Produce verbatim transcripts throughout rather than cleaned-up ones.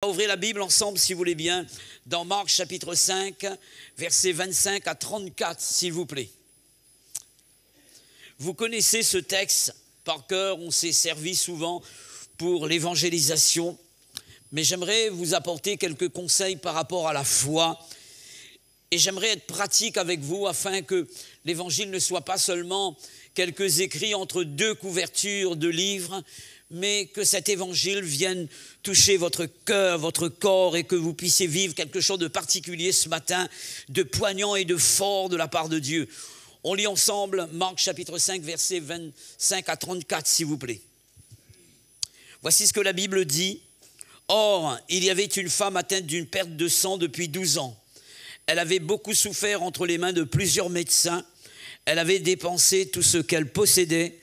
On va ouvrir la Bible ensemble, si vous voulez bien, dans Marc chapitre cinq, versets vingt-cinq à trente-quatre, s'il vous plaît. Vous connaissez ce texte par cœur, on s'est servi souvent pour l'évangélisation, mais j'aimerais vous apporter quelques conseils par rapport à la foi, et j'aimerais être pratique avec vous afin que l'évangile ne soit pas seulement quelques écrits entre deux couvertures de livres, mais que cet évangile vienne toucher votre cœur, votre corps, et que vous puissiez vivre quelque chose de particulier ce matin, de poignant et de fort de la part de Dieu. On lit ensemble Marc chapitre cinq, versets vingt-cinq à trente-quatre, s'il vous plaît. Voici ce que la Bible dit. « Or, il y avait une femme atteinte d'une perte de sang depuis douze ans. Elle avait beaucoup souffert entre les mains de plusieurs médecins. Elle avait dépensé tout ce qu'elle possédait.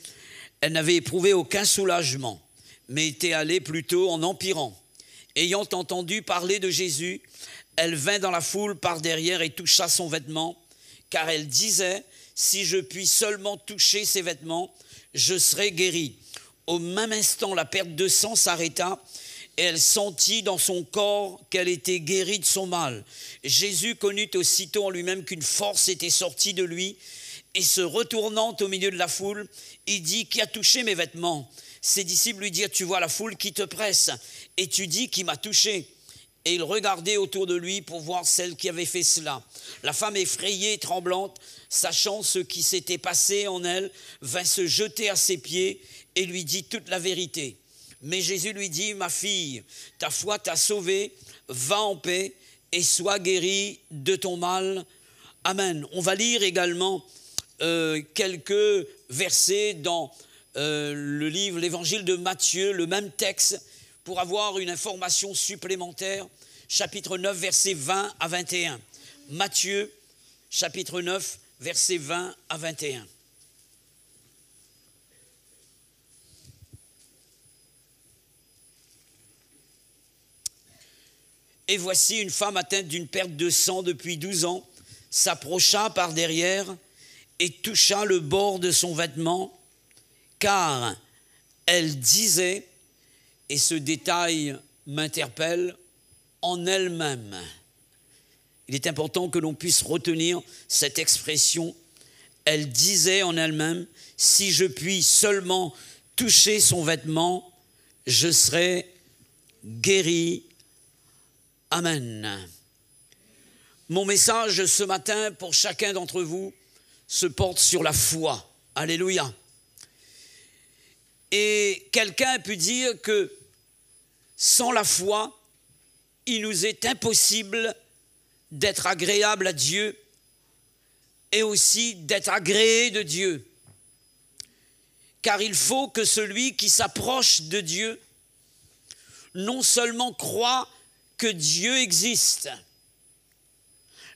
Elle n'avait éprouvé aucun soulagement, mais était allée plutôt en empirant. Ayant entendu parler de Jésus, elle vint dans la foule par derrière et toucha son vêtement, car elle disait, « Si je puis seulement toucher ses vêtements, je serai guérie. » Au même instant, la perte de sang s'arrêta et elle sentit dans son corps qu'elle était guérie de son mal. Jésus connut aussitôt en lui-même qu'une force était sortie de lui, et se retournant au milieu de la foule, il dit « Qui a touché mes vêtements ?» Ses disciples lui dirent « Tu vois la foule qui te presse, et tu dis « Qui m'a touché ?» Et il regardait autour de lui pour voir celle qui avait fait cela. La femme effrayée et tremblante, sachant ce qui s'était passé en elle, vint se jeter à ses pieds et lui dit toute la vérité. Mais Jésus lui dit « Ma fille, ta foi t'a sauvée, va en paix et sois guérie de ton mal. » Amen. On va lire également Euh, quelques versets dans euh, le livre, l'évangile de Matthieu, le même texte, pour avoir une information supplémentaire, chapitre neuf, versets vingt à vingt et un. Matthieu, chapitre neuf, versets vingt à vingt et un. Et voici une femme atteinte d'une perte de sang depuis douze ans, s'approcha par derrière et toucha le bord de son vêtement, car elle disait, et ce détail m'interpelle, en elle-même. Il est important que l'on puisse retenir cette expression. Elle disait en elle-même, « Si je puis seulement toucher son vêtement, je serai guérie. » Amen. Mon message ce matin pour chacun d'entre vous se porte sur la foi. Alléluia. Et quelqu'un a pu dire que sans la foi, il nous est impossible d'être agréable à Dieu et aussi d'être agréé de Dieu. Car il faut que celui qui s'approche de Dieu non seulement croit que Dieu existe.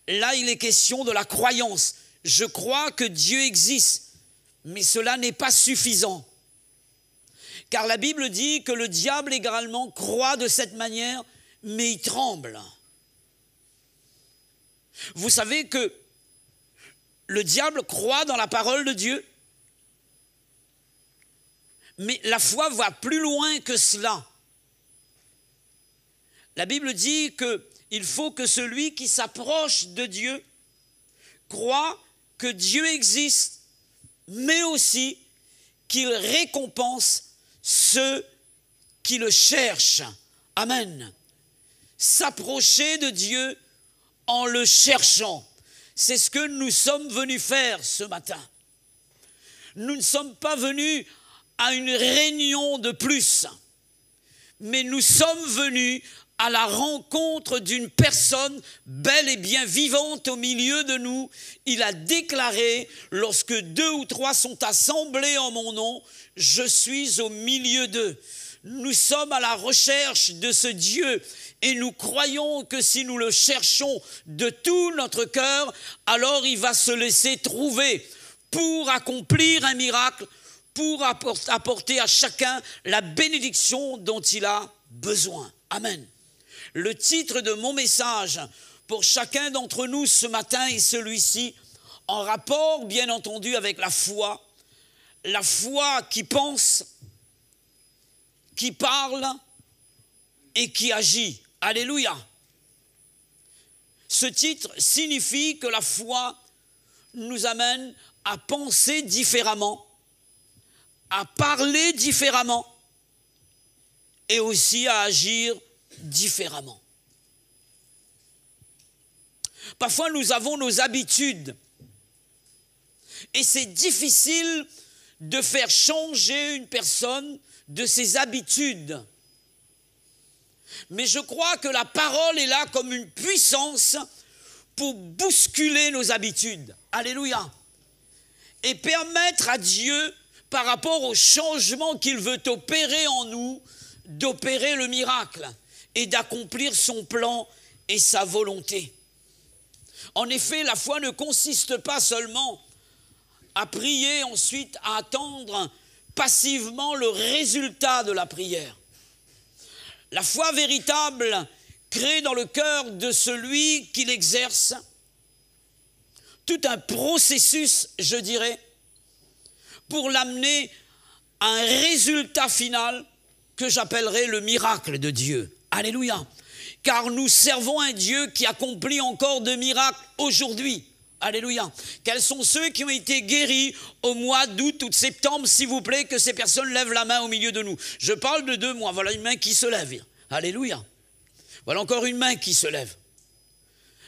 Là, il est question de la croyance. Je crois que Dieu existe, mais cela n'est pas suffisant. Car la Bible dit que le diable également croit de cette manière, mais il tremble. Vous savez que le diable croit dans la parole de Dieu, mais la foi va plus loin que cela. La Bible dit qu'il faut que celui qui s'approche de Dieu croit que Dieu existe, mais aussi qu'il récompense ceux qui le cherchent. Amen. S'approcher de Dieu en le cherchant, c'est ce que nous sommes venus faire ce matin. Nous ne sommes pas venus à une réunion de plus, mais nous sommes venus à la rencontre d'une personne belle et bien vivante au milieu de nous. Il a déclaré, lorsque deux ou trois sont assemblés en mon nom, je suis au milieu d'eux. Nous sommes à la recherche de ce Dieu et nous croyons que si nous le cherchons de tout notre cœur, alors il va se laisser trouver pour accomplir un miracle, pour apporter à chacun la bénédiction dont il a besoin. Amen. Le titre de mon message pour chacun d'entre nous ce matin est celui-ci, en rapport bien entendu avec la foi, la foi qui pense, qui parle et qui agit. Alléluia. Ce titre signifie que la foi nous amène à penser différemment, à parler différemment et aussi à agir différemment. Parfois, nous avons nos habitudes et c'est difficile de faire changer une personne de ses habitudes. Mais je crois que la parole est là comme une puissance pour bousculer nos habitudes. Alléluia. Et permettre à Dieu, par rapport au changement qu'il veut opérer en nous, d'opérer le miracle et d'accomplir son plan et sa volonté. En effet, la foi ne consiste pas seulement à prier, ensuite à attendre passivement le résultat de la prière. La foi véritable crée dans le cœur de celui qui l'exerce tout un processus, je dirais, pour l'amener à un résultat final que j'appellerai le miracle de Dieu. Alléluia. Car nous servons un Dieu qui accomplit encore de miracles aujourd'hui. Alléluia. Quels sont ceux qui ont été guéris au mois d'août ou de septembre, s'il vous plaît, que ces personnes lèvent la main au milieu de nous. Je parle de deux mois. Voilà une main qui se lève. Alléluia. Voilà encore une main qui se lève.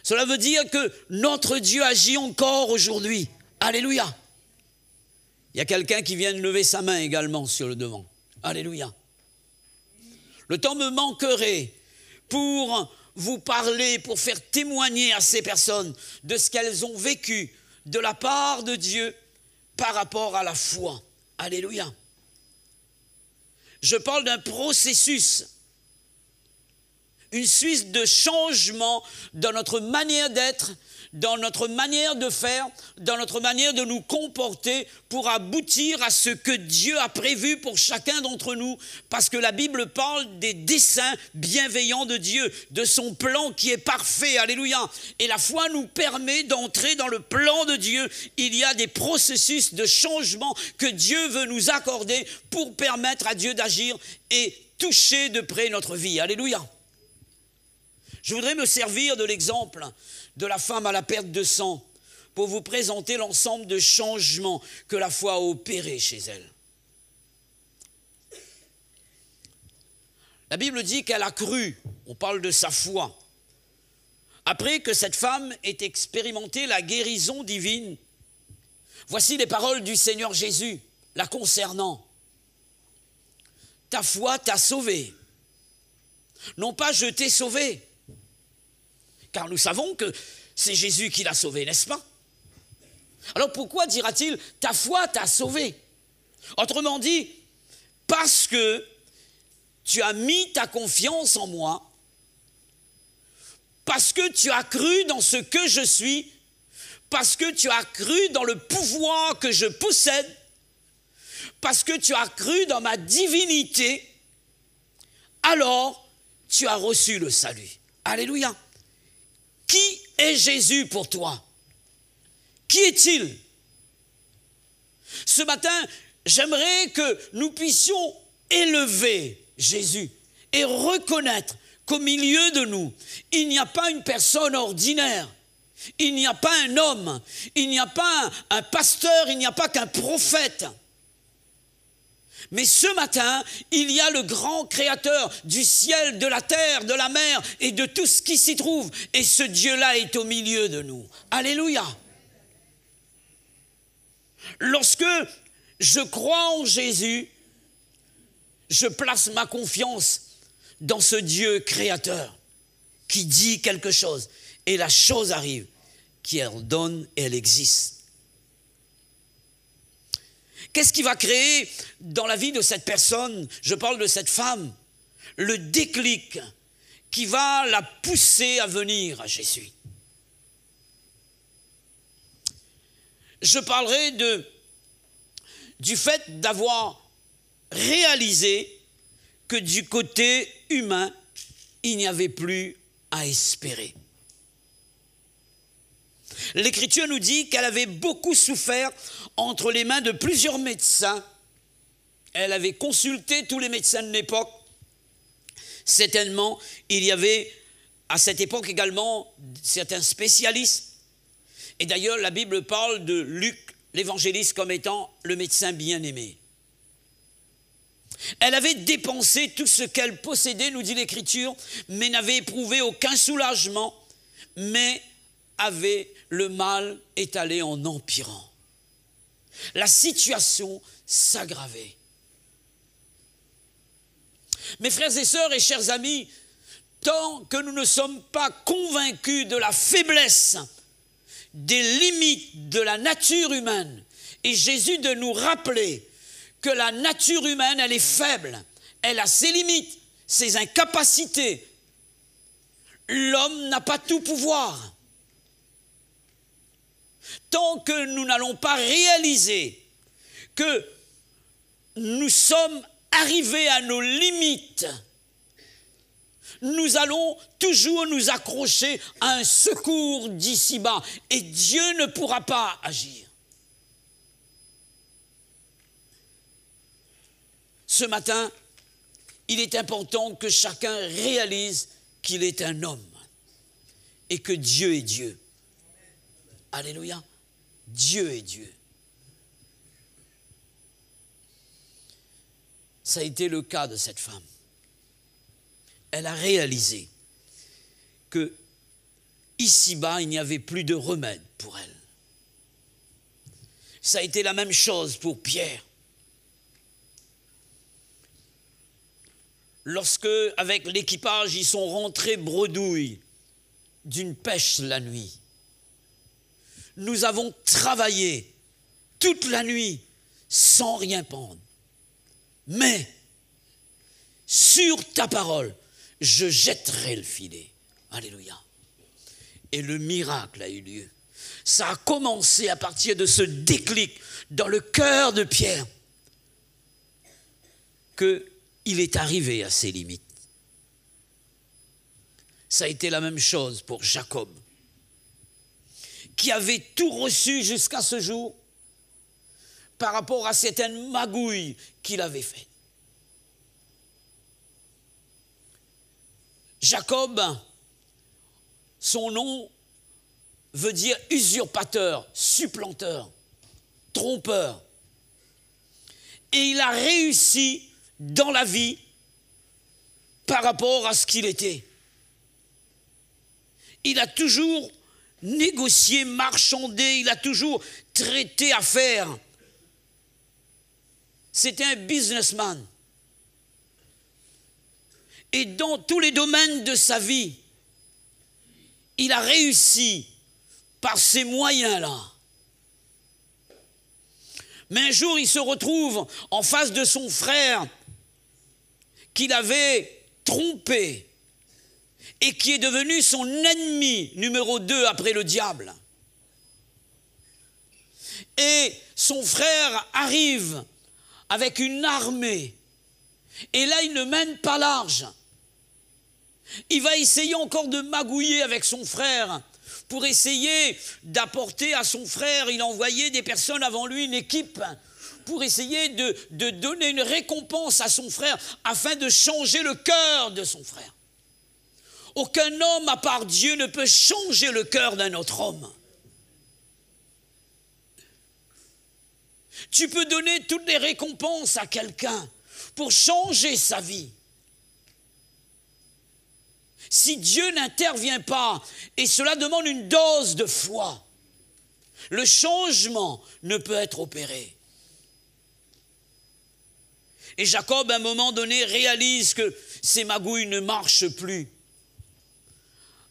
Cela veut dire que notre Dieu agit encore aujourd'hui. Alléluia. Il y a quelqu'un qui vient de lever sa main également sur le devant. Alléluia. Le temps me manquerait pour vous parler, pour faire témoigner à ces personnes de ce qu'elles ont vécu de la part de Dieu par rapport à la foi. Alléluia. Je parle d'un processus, une suite de changements dans notre manière d'être, dans notre manière de faire, dans notre manière de nous comporter pour aboutir à ce que Dieu a prévu pour chacun d'entre nous, parce que la Bible parle des desseins bienveillants de Dieu, de son plan qui est parfait, alléluia. Et la foi nous permet d'entrer dans le plan de Dieu. Il y a des processus de changement que Dieu veut nous accorder pour permettre à Dieu d'agir et toucher de près notre vie, alléluia. Je voudrais me servir de l'exemple de la femme à la perte de sang pour vous présenter l'ensemble de changements que la foi a opérés chez elle. La Bible dit qu'elle a cru, on parle de sa foi. Après que cette femme ait expérimenté la guérison divine, voici les paroles du Seigneur Jésus la concernant. « Ta foi t'a sauvée. » Non pas « je t'ai sauvée ». Car nous savons que c'est Jésus qui l'a sauvé, n'est-ce pas? Alors pourquoi dira-t-il « ta foi t'a sauvé » ? Autrement dit, parce que tu as mis ta confiance en moi, parce que tu as cru dans ce que je suis, parce que tu as cru dans le pouvoir que je possède, parce que tu as cru dans ma divinité, alors tu as reçu le salut. Alléluia. Qui est Jésus pour toi? Qui est-il? Ce matin, j'aimerais que nous puissions élever Jésus et reconnaître qu'au milieu de nous, il n'y a pas une personne ordinaire. Il n'y a pas un homme, il n'y a pas un, un pasteur, il n'y a pas qu'un prophète. Mais ce matin, il y a le grand créateur du ciel, de la terre, de la mer et de tout ce qui s'y trouve. Et ce Dieu-là est au milieu de nous. Alléluia. Lorsque je crois en Jésus, je place ma confiance dans ce Dieu créateur qui dit quelque chose. Et la chose arrive, qui elle donne et elle existe. Qu'est-ce qui va créer dans la vie de cette personne, je parle de cette femme, le déclic qui va la pousser à venir à Jésus? Je parlerai de, du fait d'avoir réalisé que du côté humain, il n'y avait plus à espérer. L'Écriture nous dit qu'elle avait beaucoup souffert entre les mains de plusieurs médecins. Elle avait consulté tous les médecins de l'époque Certainement, il y avait à cette époque également certains spécialistes. Et d'ailleurs, la Bible parle de Luc, l'évangéliste, comme étant le médecin bien-aimé. Elle avait dépensé tout ce qu'elle possédait, nous dit l'Écriture, mais n'avait éprouvé aucun soulagement, mais avait le mal étalé en empirant. La situation s'aggravait. Mes frères et sœurs et chers amis, tant que nous ne sommes pas convaincus de la faiblesse, des limites de la nature humaine, et Jésus de nous rappeler que la nature humaine, elle est faible, elle a ses limites, ses incapacités. L'homme n'a pas tout pouvoir. Tant que nous n'allons pas réaliser que nous sommes arrivés à nos limites, nous allons toujours nous accrocher à un secours d'ici-bas et Dieu ne pourra pas agir. Ce matin, il est important que chacun réalise qu'il est un homme et que Dieu est Dieu. Alléluia. Dieu est Dieu. Ça a été le cas de cette femme. Elle a réalisé que ici-bas, il n'y avait plus de remède pour elle. Ça a été la même chose pour Pierre. Lorsque, avec l'équipage, ils sont rentrés bredouilles d'une pêche la nuit. Nous avons travaillé toute la nuit sans rien prendre. Mais, sur ta parole, je jetterai le filet. Alléluia. Et le miracle a eu lieu. Ça a commencé à partir de ce déclic dans le cœur de Pierre qu'il est arrivé à ses limites. Ça a été la même chose pour Jacob, qui avait tout reçu jusqu'à ce jour par rapport à certaines magouilles qu'il avait faites. Jacob, son nom veut dire usurpateur, supplanteur, trompeur. Et il a réussi dans la vie par rapport à ce qu'il était. Il a toujours négocié, marchandé, il a toujours traité à faire. C'était un businessman. Et dans tous les domaines de sa vie, il a réussi par ces moyens-là. Mais un jour, il se retrouve en face de son frère qu'il avait trompé et qui est devenu son ennemi numéro deux après le diable. Et son frère arrive avec une armée. Et là, il ne mène pas large. Il va essayer encore de magouiller avec son frère pour essayer d'apporter à son frère. Il a envoyé des personnes avant lui, une équipe, pour essayer de, de donner une récompense à son frère afin de changer le cœur de son frère. Aucun homme à part Dieu ne peut changer le cœur d'un autre homme. Tu peux donner toutes les récompenses à quelqu'un pour changer sa vie. Si Dieu n'intervient pas, et cela demande une dose de foi, le changement ne peut être opéré. Et Jacob, à un moment donné, réalise que ses magouilles ne marchent plus.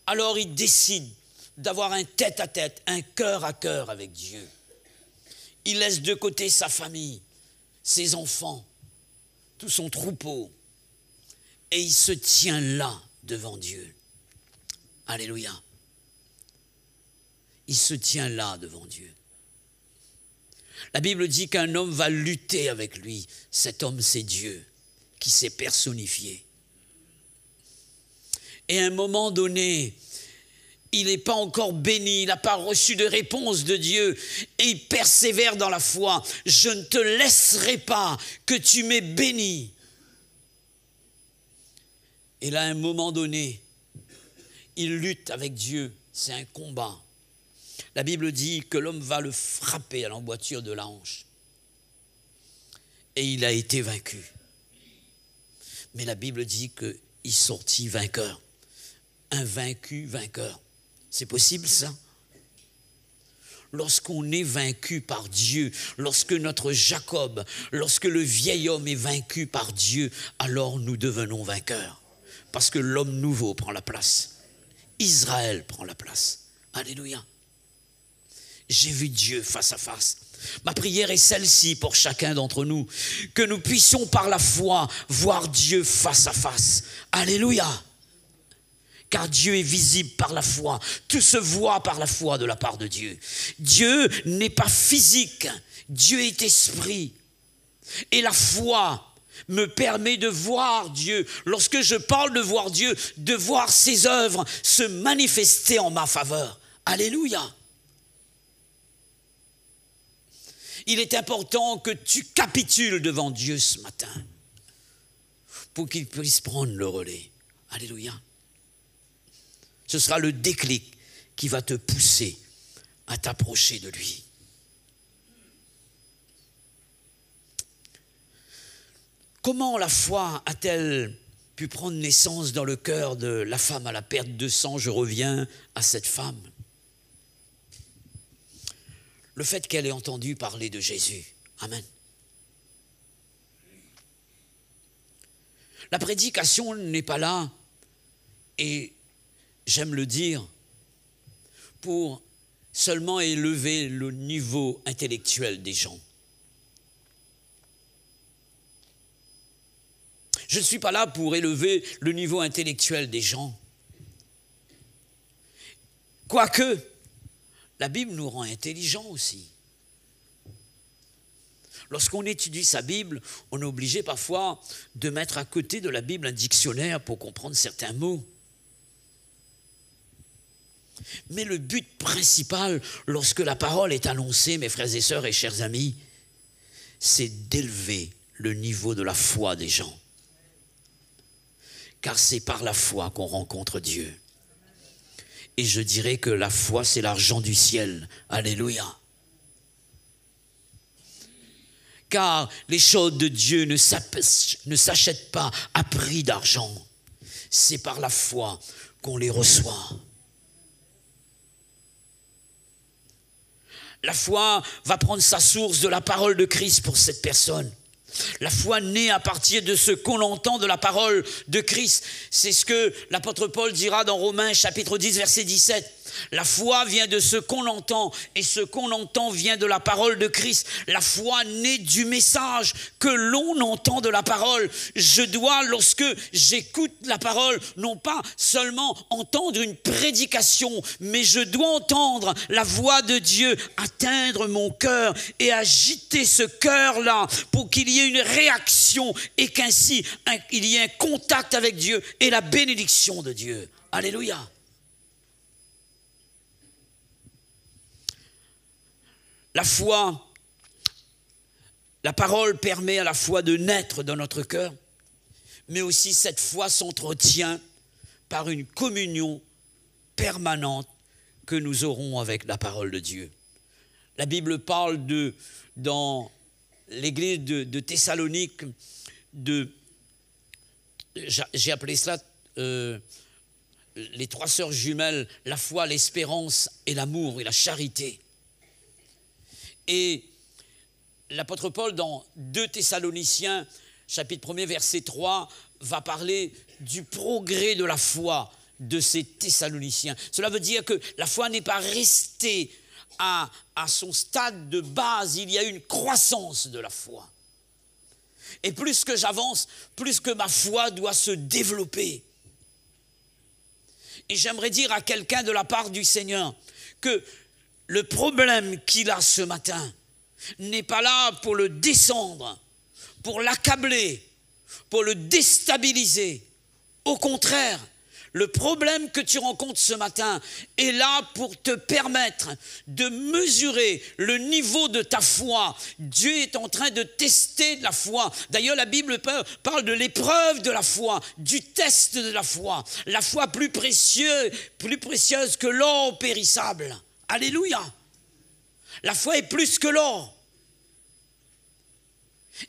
Alors il décide d'avoir un tête-à-tête, un cœur à cœur avec Dieu. Il laisse de côté sa famille, ses enfants, tout son troupeau, et il se tient là devant Dieu. Alléluia. Il se tient là devant Dieu. La Bible dit qu'un homme va lutter avec lui. Cet homme, c'est Dieu qui s'est personnifié. Et à un moment donné, il n'est pas encore béni, il n'a pas reçu de réponse de Dieu. Et il persévère dans la foi. Je ne te laisserai pas que tu m'aies béni. Et là, à un moment donné, il lutte avec Dieu. C'est un combat. La Bible dit que l'homme va le frapper à l'emboîture de la hanche. Et il a été vaincu. Mais la Bible dit qu'il sortit vainqueur. Un vaincu vainqueur. C'est possible, ça? Lorsqu'on est vaincu par Dieu, lorsque notre Jacob, lorsque le vieil homme est vaincu par Dieu, alors nous devenons vainqueurs. Parce que l'homme nouveau prend la place. Israël prend la place. Alléluia. J'ai vu Dieu face à face. Ma prière est celle-ci pour chacun d'entre nous. Que nous puissions par la foi voir Dieu face à face. Alléluia. Car Dieu est visible par la foi. Tout se voit par la foi de la part de Dieu. Dieu n'est pas physique. Dieu est esprit. Et la foi me permet de voir Dieu. Lorsque je parle de voir Dieu, de voir ses œuvres se manifester en ma faveur. Alléluia. Il est important que tu capitules devant Dieu ce matin pour qu'il puisse prendre le relais. Alléluia. Ce sera le déclic qui va te pousser à t'approcher de lui. Comment la foi a-t-elle pu prendre naissance dans le cœur de la femme à la perte de sang? Je reviens à cette femme. Le fait qu'elle ait entendu parler de Jésus. Amen. La prédication n'est pas là, et j'aime le dire, pour seulement élever le niveau intellectuel des gens. Je ne suis pas là pour élever le niveau intellectuel des gens. Quoique, la Bible nous rend intelligents aussi. Lorsqu'on étudie sa Bible, on est obligé parfois de mettre à côté de la Bible un dictionnaire pour comprendre certains mots. Mais le but principal, lorsque la parole est annoncée, mes frères et sœurs et chers amis, c'est d'élever le niveau de la foi des gens. Car c'est par la foi qu'on rencontre Dieu. Et je dirais que la foi, c'est l'argent du ciel. Alléluia. Car les choses de Dieu ne s'achètent pas à prix d'argent. C'est par la foi qu'on les reçoit. La foi va prendre sa source de la parole de Christ pour cette personne. La foi naît à partir de ce qu'on entend de la parole de Christ. C'est ce que l'apôtre Paul dira dans Romains chapitre dix, verset dix-sept. La foi vient de ce qu'on entend et ce qu'on entend vient de la parole de Christ. La foi naît du message que l'on entend de la parole. Je dois, lorsque j'écoute la parole, non pas seulement entendre une prédication, mais je dois entendre la voix de Dieu atteindre mon cœur et agiter ce cœur-là pour qu'il y ait une réaction et qu'ainsi un, il y ait un contact avec Dieu et la bénédiction de Dieu. Alléluia. La foi, la parole permet à la foi de naître dans notre cœur, mais aussi cette foi s'entretient par une communion permanente que nous aurons avec la parole de Dieu. La Bible parle de, dans l'église de, de Thessalonique, de, j'ai appelé cela euh, les trois sœurs jumelles, la foi, l'espérance et l'amour et la charité. Et l'apôtre Paul, dans deux Thessaloniciens, chapitre un, verset trois, va parler du progrès de la foi de ces Thessaloniciens. Cela veut dire que la foi n'est pas restée à, à son stade de base, il y a une croissance de la foi. Et plus que j'avance, plus que ma foi doit se développer. Et j'aimerais dire à quelqu'un de la part du Seigneur que le problème qu'il a ce matin n'est pas là pour le descendre, pour l'accabler, pour le déstabiliser. Au contraire, Le problème que tu rencontres ce matin est là pour te permettre de mesurer le niveau de ta foi. Dieu est en train de tester de la foi. D'ailleurs, la Bible parle de l'épreuve de la foi, du test de la foi. La foi plus précieuse, plus précieuse que l'or périssable. Alléluia. La foi est plus que l'or.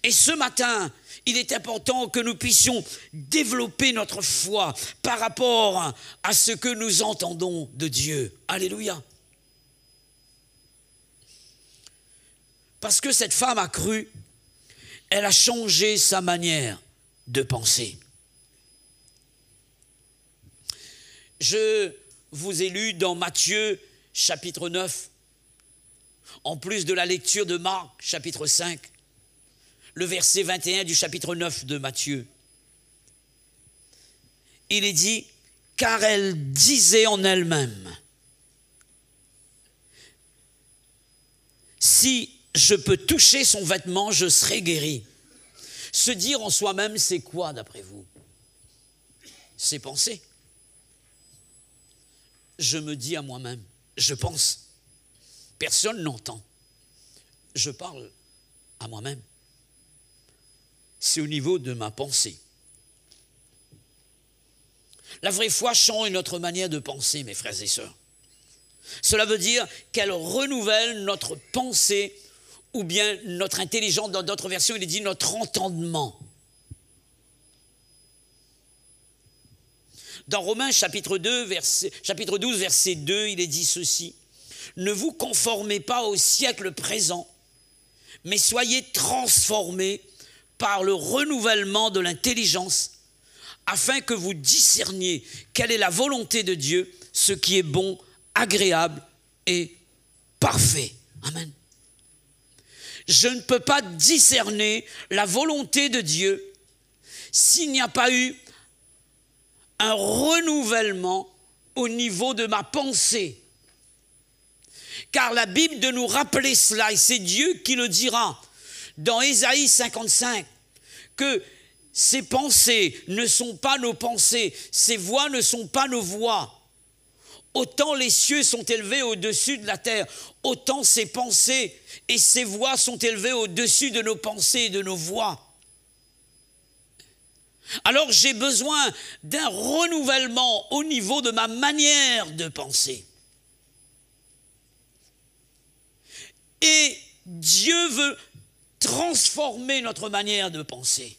Et ce matin, il est important que nous puissions développer notre foi par rapport à ce que nous entendons de Dieu. Alléluia. Parce que cette femme a cru, elle a changé sa manière de penser. Je vous ai lu dans Matthieu chapitre neuf, en plus de la lecture de Marc chapitre cinq, le verset vingt et un du chapitre neuf de Matthieu. Il est dit, « Car elle disait en elle-même, « Si je peux toucher son vêtement, je serai guérie. » Se dire en soi-même, c'est quoi d'après vous? C'est penser. Je me dis à moi-même, je pense. Personne n'entend. Je parle à moi-même. C'est au niveau de ma pensée. La vraie foi change notre manière de penser, mes frères et sœurs. Cela veut dire qu'elle renouvelle notre pensée ou bien notre intelligence. Dans d'autres versions, il est dit notre entendement. Dans Romains chapitre, deux, verset, chapitre douze, verset deux, il est dit ceci. « Ne vous conformez pas au siècle présent, mais soyez transformés par le renouvellement de l'intelligence, afin que vous discerniez quelle est la volonté de Dieu, ce qui est bon, agréable et parfait. » Amen. Je ne peux pas discerner la volonté de Dieu s'il n'y a pas eu un renouvellement au niveau de ma pensée. Car la Bible de nous rappeler cela, et c'est Dieu qui le dira, dans Ésaïe cinquante-cinq, que ses pensées ne sont pas nos pensées, ses voix ne sont pas nos voix. Autant les cieux sont élevés au-dessus de la terre, autant ses pensées et ses voix sont élevées au-dessus de nos pensées et de nos voix. Alors j'ai besoin d'un renouvellement au niveau de ma manière de penser. Et Dieu veut transformer notre manière de penser.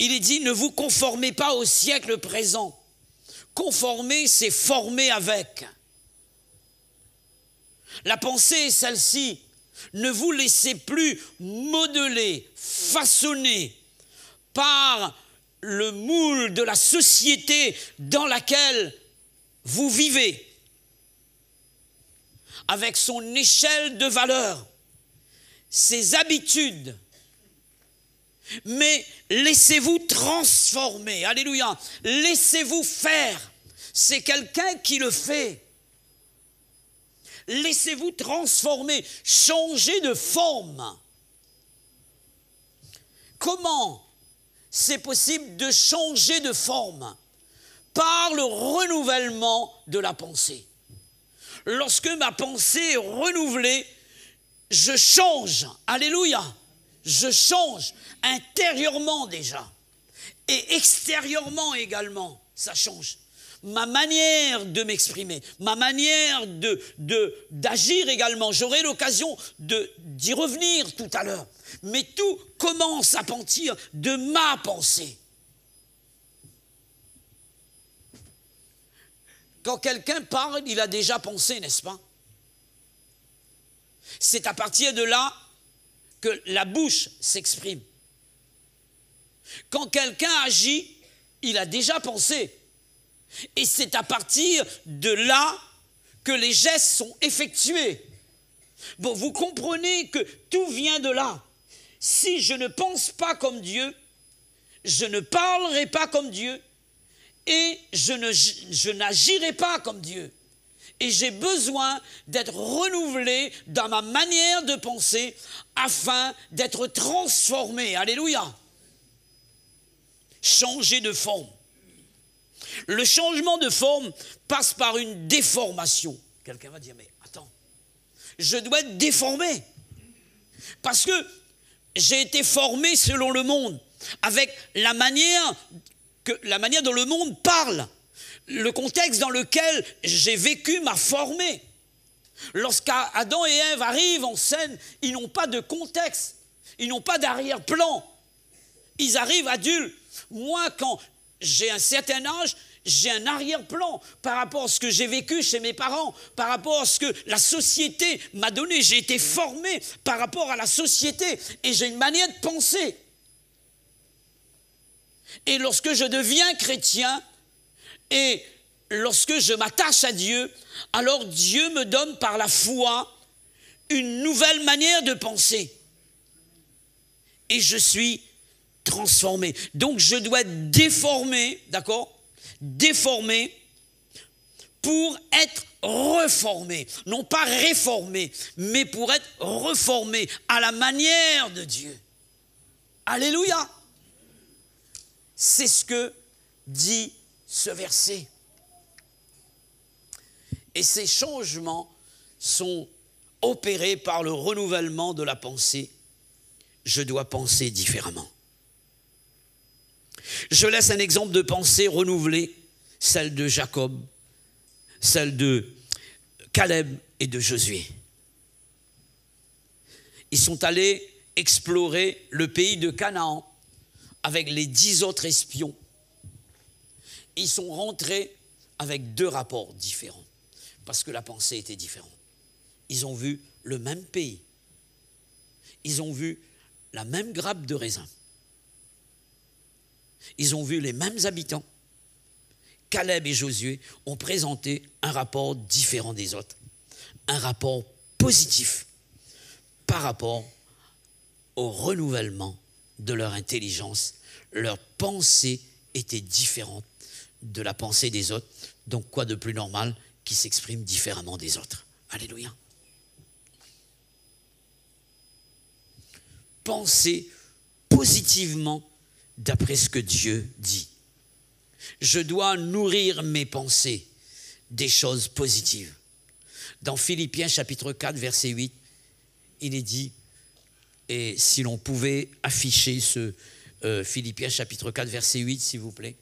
Il est dit, ne vous conformez pas au siècle présent. Conformer, c'est former avec. La pensée est celle-ci. Ne vous laissez plus modeler, façonner par le moule de la société dans laquelle vous vivez, avec son échelle de valeur, ses habitudes. Mais laissez-vous transformer, alléluia, laissez-vous faire. C'est quelqu'un qui le fait. Laissez-vous transformer, changer de forme. Comment c'est possible de changer de forme? Par le renouvellement de la pensée. Lorsque ma pensée est renouvelée, je change, alléluia, je change intérieurement déjà et extérieurement également, ça change. Ma manière de m'exprimer, ma manière de, de, d'agir également, j'aurai l'occasion de, d'y revenir tout à l'heure. Mais tout commence à partir de ma pensée. Quand quelqu'un parle, il a déjà pensé, n'est-ce pas? C'est à partir de là que la bouche s'exprime. Quand quelqu'un agit, il a déjà pensé. Et c'est à partir de là que les gestes sont effectués. Bon, vous comprenez que tout vient de là. Si je ne pense pas comme Dieu, je ne parlerai pas comme Dieu, et je ne, je n'agirai pas comme Dieu. Et j'ai besoin d'être renouvelé dans ma manière de penser afin d'être transformé. Alléluia. changer de forme. Le changement de forme passe par une déformation. Quelqu'un va dire, mais attends, je dois être déformé. Parce que j'ai été formé selon le monde, avec la manière, que, la manière dont le monde parle. Le contexte dans lequel j'ai vécu m'a formé. Lorsqu'Adam et Ève arrivent en scène, ils n'ont pas de contexte, ils n'ont pas d'arrière-plan. Ils arrivent adultes. Moi, quand j'ai un certain âge, j'ai un arrière-plan par rapport à ce que j'ai vécu chez mes parents, par rapport à ce que la société m'a donné. J'ai été formé par rapport à la société et j'ai une manière de penser. Et lorsque je deviens chrétien et lorsque je m'attache à Dieu, alors Dieu me donne par la foi une nouvelle manière de penser. Et je suis transformé. Donc je dois être déformé, d'accord ? Déformé pour être reformé. Non pas réformé, mais pour être reformé à la manière de Dieu. Alléluia ! C'est ce que dit ce verset. Et ces changements sont opérés par le renouvellement de la pensée. Je dois penser différemment. Je laisse un exemple de pensée renouvelée, celle de Jacob, celle de Caleb et de Josué. Ils sont allés explorer le pays de Canaan avec les dix autres espions. Ils sont rentrés avec deux rapports différents. Parce que la pensée était différente. Ils ont vu le même pays. Ils ont vu la même grappe de raisin. Ils ont vu les mêmes habitants. Caleb et Josué ont présenté un rapport différent des autres. Un rapport positif par rapport au renouvellement de leur intelligence. Leur pensée était différente de la pensée des autres. Donc quoi de plus normal ? Qui s'expriment différemment des autres. Alléluia. Pensez positivement d'après ce que Dieu dit. Je dois nourrir mes pensées des choses positives. Dans Philippiens chapitre quatre, verset huit, il est dit, et si l'on pouvait afficher ce euh, Philippiens chapitre quatre, verset huit, s'il vous plaît.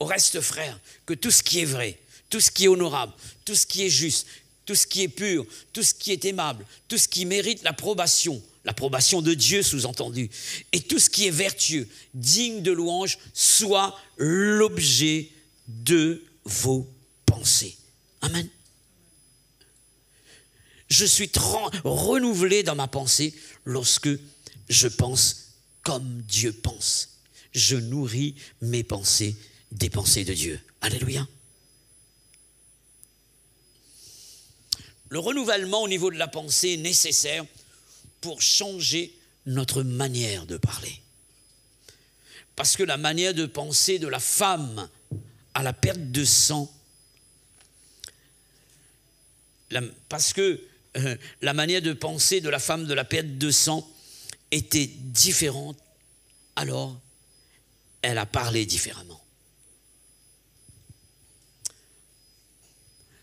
Au reste, frères, que tout ce qui est vrai, tout ce qui est honorable, tout ce qui est juste, tout ce qui est pur, tout ce qui est aimable, tout ce qui mérite l'approbation, l'approbation de Dieu sous-entendu, et tout ce qui est vertueux, digne de louange, soit l'objet de vos pensées. Amen. Je suis renouvelé dans ma pensée lorsque je pense comme Dieu pense. Je nourris mes pensées des pensées de Dieu. Alléluia. Le renouvellement au niveau de la pensée est nécessaire pour changer notre manière de parler. Parce que la manière de penser de la femme à la perte de sang, la, parce que euh, la manière de penser de la femme de la perte de sang était différente, alors elle a parlé différemment.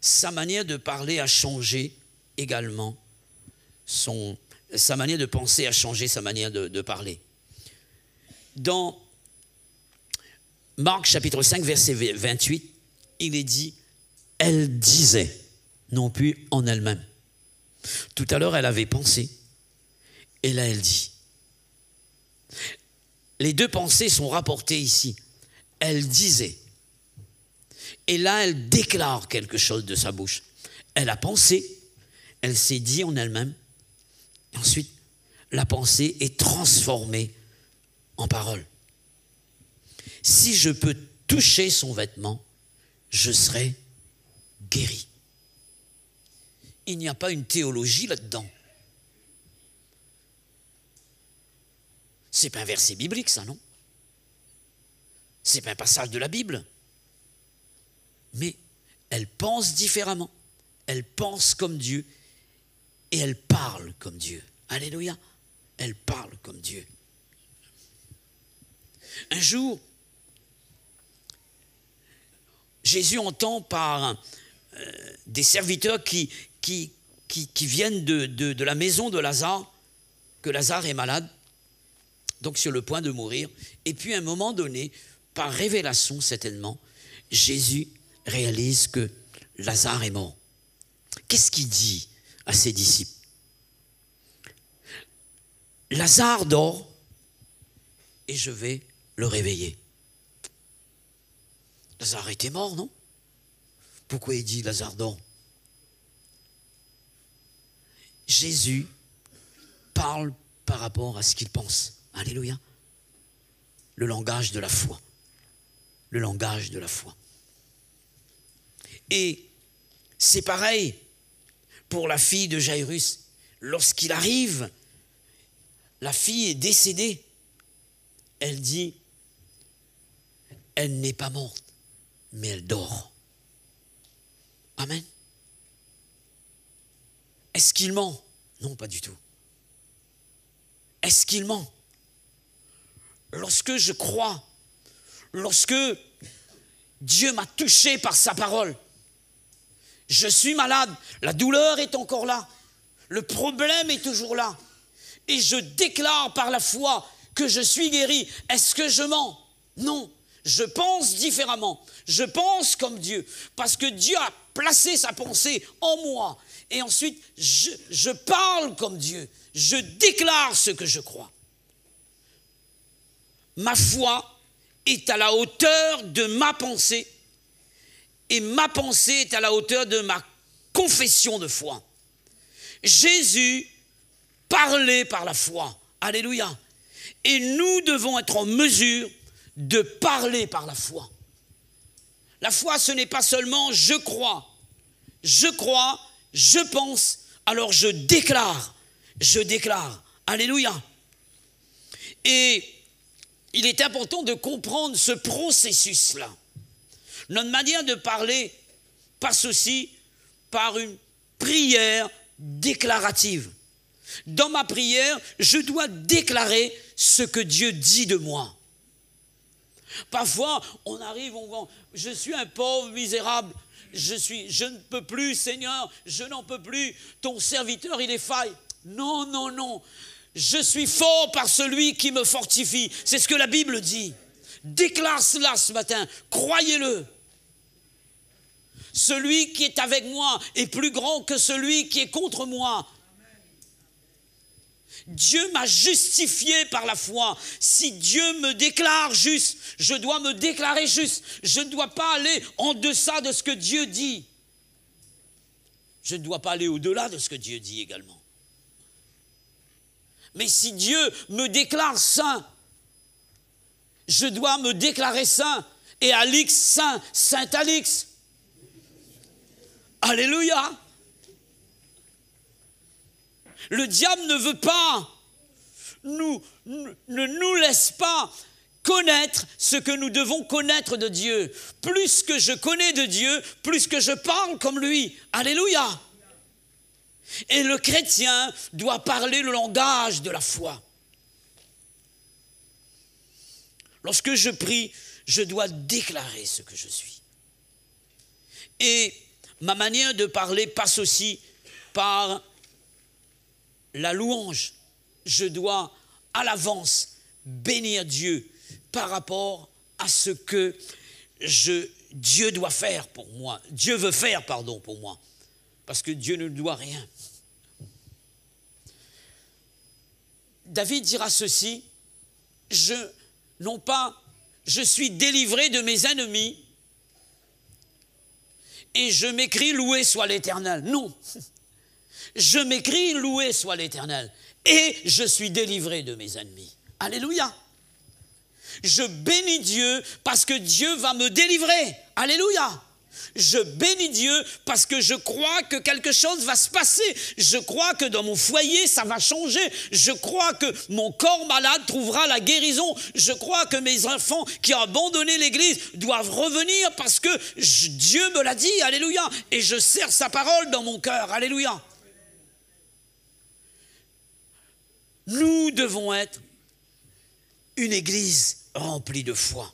Sa manière de parler a changé également. Son, sa manière de penser a changé sa manière de, de parler. Dans Marc chapitre cinq, verset vingt-huit, il est dit, elle disait, non plus en elle-même. Tout à l'heure, elle avait pensé, et là, elle dit. Les deux pensées sont rapportées ici. Elle disait. Et là, elle déclare quelque chose de sa bouche. Elle a pensé, elle s'est dit en elle-même. Ensuite, la pensée est transformée en parole. Si je peux toucher son vêtement, je serai guéri. Il n'y a pas une théologie là-dedans. C'est pas un verset biblique, ça, non? C'est pas un passage de la Bible. Mais elle pense différemment, elle pense comme Dieu et elle parle comme Dieu. Alléluia, elle parle comme Dieu. Un jour, Jésus entend par euh, des serviteurs qui, qui, qui, qui viennent de, de, de la maison de Lazare, que Lazare est malade, donc sur le point de mourir. Et puis à un moment donné, par révélation certainement, Jésus réalise que Lazare est mort. Qu'est-ce qu'il dit à ses disciples? Lazare dort et je vais le réveiller. Lazare était mort, non? Pourquoi il dit Lazare dort? Jésus parle par rapport à ce qu'il pense. Alléluia. Le langage de la foi. Le langage de la foi. Et c'est pareil pour la fille de Jairus. Lorsqu'il arrive, la fille est décédée. Elle dit, elle n'est pas morte, mais elle dort. Amen. Est-ce qu'il ment? Non, pas du tout. Est-ce qu'il ment? Lorsque je crois, lorsque Dieu m'a touché par sa parole, je suis malade, la douleur est encore là, le problème est toujours là, et je déclare par la foi que je suis guéri. Est-ce que je mens? Non, je pense différemment, je pense comme Dieu, parce que Dieu a placé sa pensée en moi, et ensuite je, je parle comme Dieu, je déclare ce que je crois. Ma foi est à la hauteur de ma pensée, et ma pensée est à la hauteur de ma confession de foi. Jésus parlait par la foi, alléluia, et nous devons être en mesure de parler par la foi. La foi, ce n'est pas seulement je crois, je crois, je pense, alors je déclare, je déclare, alléluia. Et il est important de comprendre ce processus-là. Notre manière de parler passe aussi par une prière déclarative. Dans ma prière, je dois déclarer ce que Dieu dit de moi. Parfois, on arrive, on va, je suis un pauvre misérable, je, suis, je ne peux plus, Seigneur, je n'en peux plus, ton serviteur, il est faille. Non, non, non, je suis fort par celui qui me fortifie. C'est ce que la Bible dit. Déclare cela ce matin, croyez-le. Celui qui est avec moi est plus grand que celui qui est contre moi. Dieu m'a justifié par la foi. Si Dieu me déclare juste, je dois me déclarer juste. Je ne dois pas aller en deçà de ce que Dieu dit. Je ne dois pas aller au-delà de ce que Dieu dit également. Mais si Dieu me déclare saint, je dois me déclarer saint. Et Alix saint, saint Alix. Alléluia. Le diable ne veut pas, nous, ne nous laisse pas connaître ce que nous devons connaître de Dieu. Plus que je connais de Dieu, plus que je parle comme lui. Alléluia. Et le chrétien doit parler le langage de la foi. Lorsque je prie, je dois déclarer ce que je suis. Et ma manière de parler passe aussi par la louange. Je dois à l'avance bénir Dieu par rapport à ce que je, Dieu doit faire pour moi. Dieu veut faire, pardon, pour moi. Parce que Dieu ne me doit rien. David dira ceci, je, non pas, je suis délivré de mes ennemis et je m'écris loué soit l'Éternel. Non. Je m'écris, loué soit l'Éternel, et je suis délivré de mes ennemis. Alléluia. Je bénis Dieu parce que Dieu va me délivrer. Alléluia. Je bénis Dieu parce que je crois que quelque chose va se passer. Je crois que dans mon foyer, ça va changer. Je crois que mon corps malade trouvera la guérison. Je crois que mes enfants qui ont abandonné l'église doivent revenir parce que je, Dieu me l'a dit. Alléluia. Et je serre sa parole dans mon cœur. Alléluia. Nous devons être une église remplie de foi.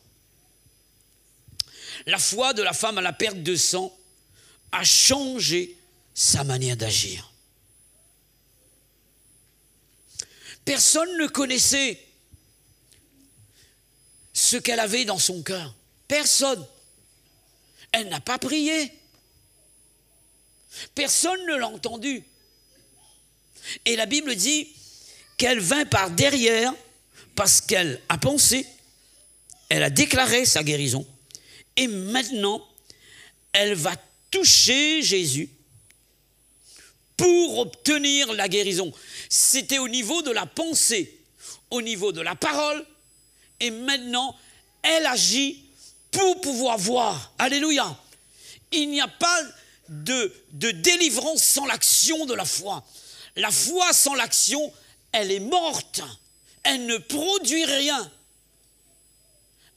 la foi de la femme à la perte de sang a changé sa manière d'agir. Personne ne connaissait ce qu'elle avait dans son cœur. Personne. Elle n'a pas prié. Personne ne l'a entendu. Et la Bible dit qu'elle vint par derrière parce qu'elle a pensé, elle a déclaré sa guérison. Et maintenant, elle va toucher Jésus pour obtenir la guérison. C'était au niveau de la pensée, au niveau de la parole. Et maintenant, elle agit pour pouvoir voir. Alléluia. Il n'y a pas de, de délivrance sans l'action de la foi. La foi sans l'action, elle est morte. Elle ne produit rien.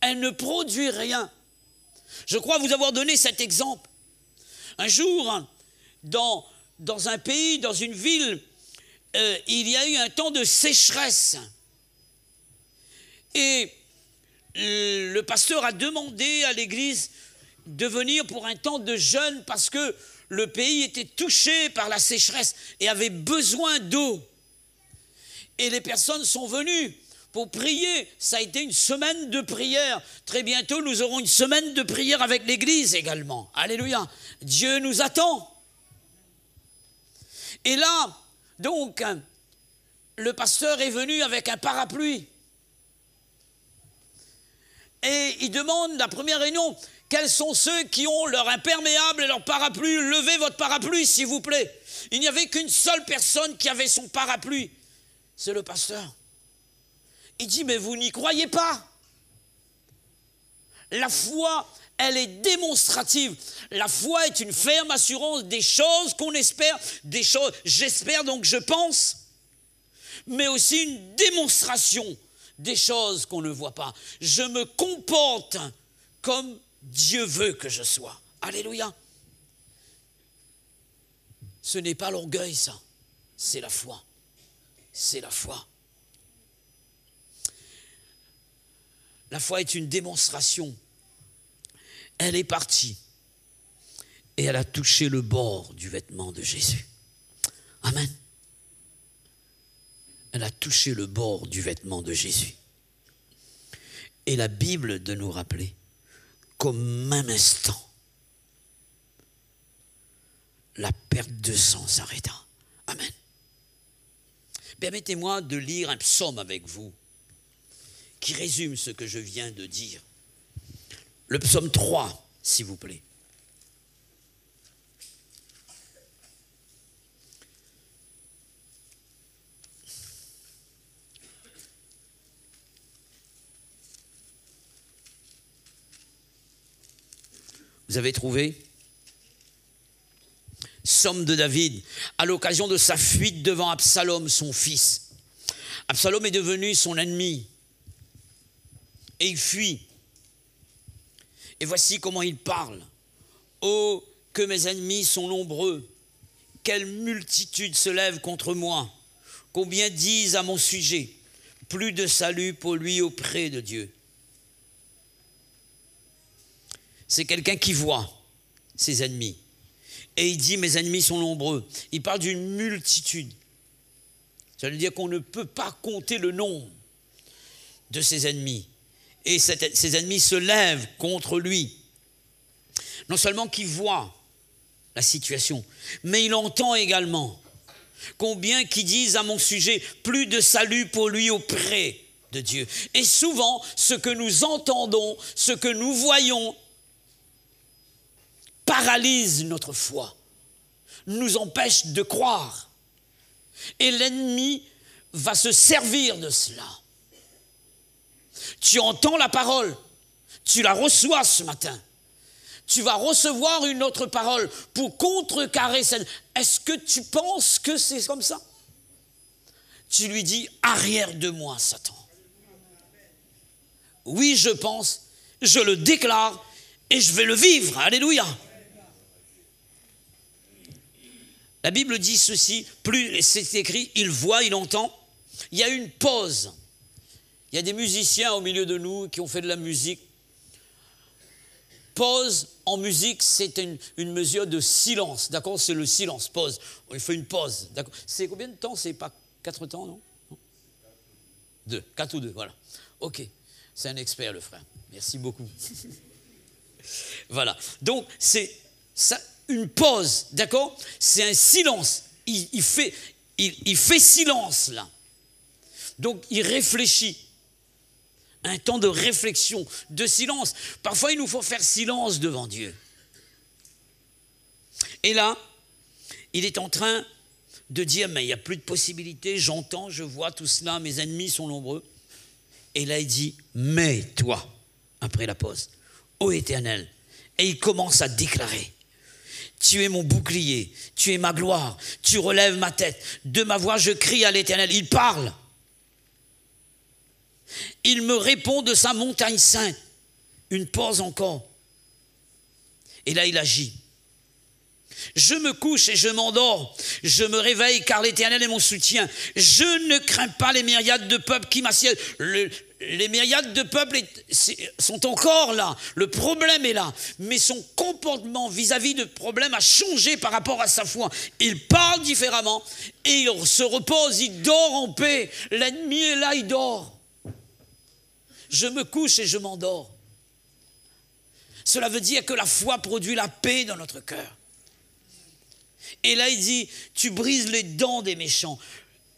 Elle ne produit rien. Je crois vous avoir donné cet exemple. Un jour, dans, dans un pays, dans une ville, euh, il y a eu un temps de sécheresse. Et le pasteur a demandé à l'église de venir pour un temps de jeûne parce que le pays était touché par la sécheresse et avait besoin d'eau. Et les personnes sont venues pour prier. Ça a été une semaine de prière. Très bientôt, nous aurons une semaine de prière avec l'église également. Alléluia. Dieu nous attend. Et là, donc, le pasteur est venu avec un parapluie. Et il demande, la première réunion, quels sont ceux qui ont leur imperméable et leur parapluie? Levez votre parapluie, s'il vous plaît. Il n'y avait qu'une seule personne qui avait son parapluie. C'est le pasteur. Il dit, mais vous n'y croyez pas. La foi, elle est démonstrative. La foi est une ferme assurance des choses qu'on espère, des choses, j'espère donc je pense, mais aussi une démonstration des choses qu'on ne voit pas. Je me comporte comme Dieu veut que je sois. Alléluia. Ce n'est pas l'orgueil, ça. C'est la foi. C'est la foi. La foi est une démonstration. Elle est partie et elle a touché le bord du vêtement de Jésus. Amen. Elle a touché le bord du vêtement de Jésus. Et la Bible de nous rappeler qu'au même instant, la perte de sang s'arrêta. Amen. Permettez-moi de lire un psaume avec vous qui résume ce que je viens de dire. Le psaume trois, s'il vous plaît. Vous avez trouvé? Psaume de David, à l'occasion de sa fuite devant Absalom, son fils. Absalom est devenu son ennemi et il fuit. Et voici comment il parle. « Oh, que mes ennemis sont nombreux! Quelle multitude se lève contre moi! Combien disent à mon sujet, plus de salut pour lui auprès de Dieu !» C'est quelqu'un qui voit ses ennemis. Et il dit, mes ennemis sont nombreux. Il parle d'une multitude. Ça veut dire qu'on ne peut pas compter le nombre de ses ennemis. Et ses ennemis se lèvent contre lui. Non seulement qu'il voit la situation, mais il entend également combien qui disent à mon sujet, plus de salut pour lui auprès de Dieu. Et souvent, ce que nous entendons, ce que nous voyons, paralyse notre foi, nous empêche de croire. Et l'ennemi va se servir de cela. Tu entends la parole, tu la reçois ce matin. Tu vas recevoir une autre parole pour contrecarrer celle. Est-ce que tu penses que c'est comme ça? Tu lui dis, arrière de moi, Satan. Oui, je pense, je le déclare et je vais le vivre. Alléluia. La Bible dit ceci, plus c'est écrit, il voit, il entend. Il y a une pause. Il y a des musiciens au milieu de nous qui ont fait de la musique pause en musique, c'est une, une mesure de silence, d'accord? C'est le silence, pause. Il faut une pause, d'accord? C'est combien de temps? C'est pas quatre temps, non? Deux, quatre ou deux, voilà. Ok, c'est un expert le frère. Merci beaucoup. Voilà, donc c'est ça, une pause, d'accord? C'est un silence, il, il, fait, il, il fait silence là. Donc il réfléchit. Un temps de réflexion, de silence. Parfois, il nous faut faire silence devant Dieu. Et là, il est en train de dire, mais il n'y a plus de possibilité, j'entends, je vois tout cela, mes ennemis sont nombreux. Et là, il dit, mais toi, après la pause, ô Éternel, et il commence à déclarer, tu es mon bouclier, tu es ma gloire, tu relèves ma tête, de ma voix je crie à l'Éternel, il parle. Il me répond de sa montagne sainte. Une pause encore. Et là, il agit. Je me couche et je m'endors. Je me réveille car l'Éternel est mon soutien. Je ne crains pas les myriades de peuples qui m'assiègent. Le, les myriades de peuples sont encore là. Le problème est là. Mais son comportement vis-à-vis de problème a changé par rapport à sa foi. Il parle différemment et il se repose. Il dort en paix. L'ennemi est là, il dort. Je me couche et je m'endors. Cela veut dire que la foi produit la paix dans notre cœur. Et là, il dit, tu brises les dents des méchants.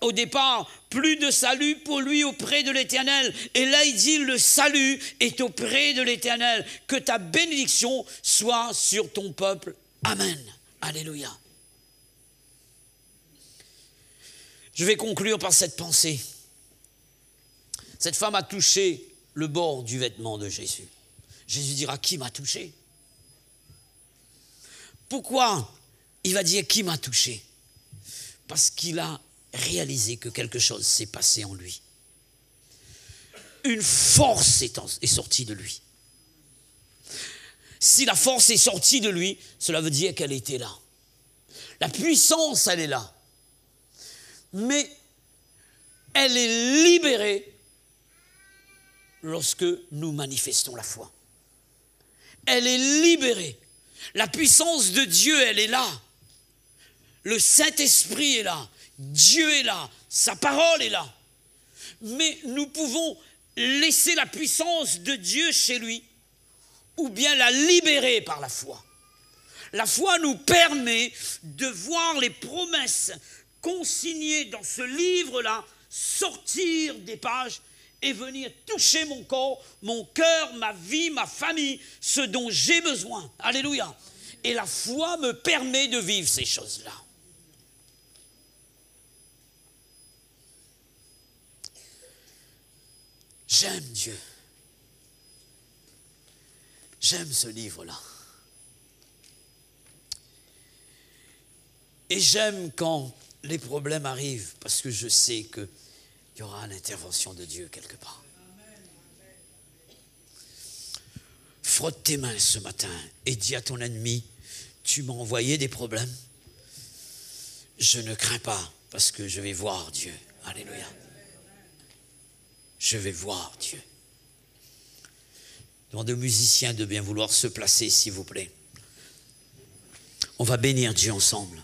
Au départ, plus de salut pour lui auprès de l'Éternel. Et là, il dit, le salut est auprès de l'Éternel. Que ta bénédiction soit sur ton peuple. Amen. Alléluia. Je vais conclure par cette pensée. Cette femme a touché le bord du vêtement de Jésus. Jésus dira, qui m'a touché? Pourquoi? Il va dire, qui m'a touché? Parce qu'il a réalisé que quelque chose s'est passé en lui. Une force est, en, est sortie de lui. Si la force est sortie de lui, cela veut dire qu'elle était là. La puissance, elle est là. Mais elle est libérée lorsque nous manifestons la foi. Elle est libérée. La puissance de Dieu, elle est là. Le Saint-Esprit est là. Dieu est là. Sa parole est là. Mais nous pouvons laisser la puissance de Dieu chez lui ou bien la libérer par la foi. La foi nous permet de voir les promesses consignées dans ce livre-là sortir des pages et venir toucher mon corps, mon cœur, ma vie, ma famille, ce dont j'ai besoin. Alléluia. Et la foi me permet de vivre ces choses-là. J'aime Dieu. J'aime ce livre-là. Et j'aime quand les problèmes arrivent, parce que je sais que il y aura l'intervention de Dieu quelque part. Frotte tes mains ce matin et dis à ton ennemi, tu m'as envoyé des problèmes. Je ne crains pas parce que je vais voir Dieu. Alléluia. Je vais voir Dieu. Demandez aux musiciens de bien vouloir se placer, s'il vous plaît. On va bénir Dieu ensemble.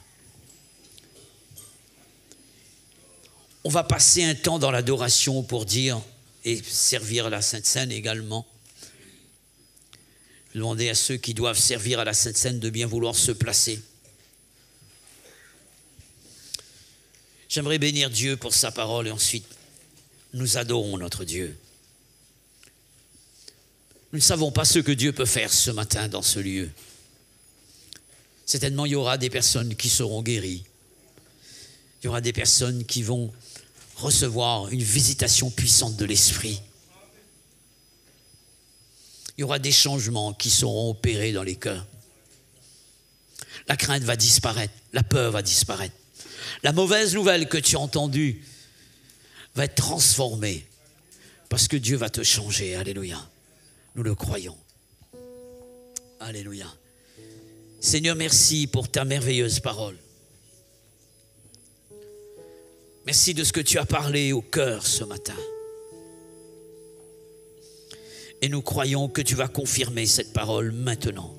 On va passer un temps dans l'adoration pour dire et servir à la Sainte Seine également. Je vais demander à ceux qui doivent servir à la Sainte Seine de bien vouloir se placer. J'aimerais bénir Dieu pour sa parole et ensuite nous adorons notre Dieu. Nous ne savons pas ce que Dieu peut faire ce matin dans ce lieu. Certainement, il y aura des personnes qui seront guéries. Il y aura des personnes qui vont recevoir une visitation puissante de l'esprit. Il y aura des changements qui seront opérés dans les cœurs. La crainte va disparaître, la peur va disparaître. La mauvaise nouvelle que tu as entendue va être transformée parce que Dieu va te changer. Alléluia. Nous le croyons. Alléluia. Seigneur, merci pour ta merveilleuse parole. Merci de ce que tu as parlé au cœur ce matin. Et nous croyons que tu vas confirmer cette parole maintenant.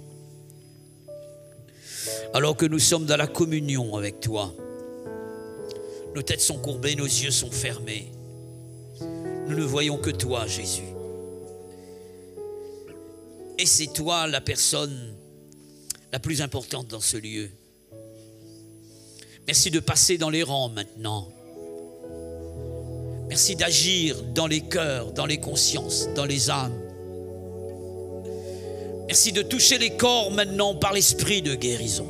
Alors que nous sommes dans la communion avec toi, nos têtes sont courbées, nos yeux sont fermés. Nous ne voyons que toi, Jésus. Et c'est toi la personne la plus importante dans ce lieu. Merci de passer dans les rangs maintenant. Merci d'agir dans les cœurs, dans les consciences, dans les âmes. Merci de toucher les corps maintenant par l'esprit de guérison.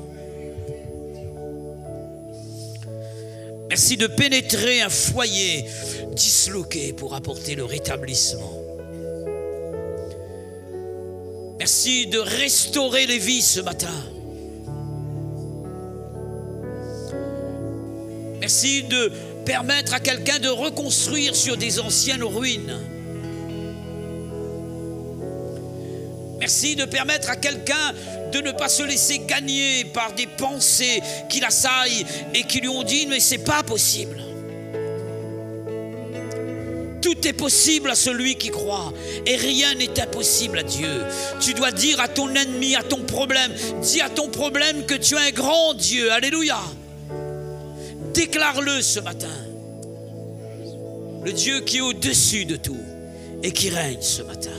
Merci de pénétrer un foyer disloqué pour apporter le rétablissement. Merci de restaurer les vies ce matin. Merci de permettre à quelqu'un de reconstruire sur des anciennes ruines. Merci de permettre à quelqu'un de ne pas se laisser gagner par des pensées qui l'assaillent et qui lui ont dit « mais c'est pas possible ». Tout est possible à celui qui croit et rien n'est impossible à Dieu. Tu dois dire à ton ennemi, à ton problème, dis à ton problème que tu as un grand Dieu. Alléluia. Déclare-le ce matin. Le Dieu qui est au-dessus de tout et qui règne ce matin.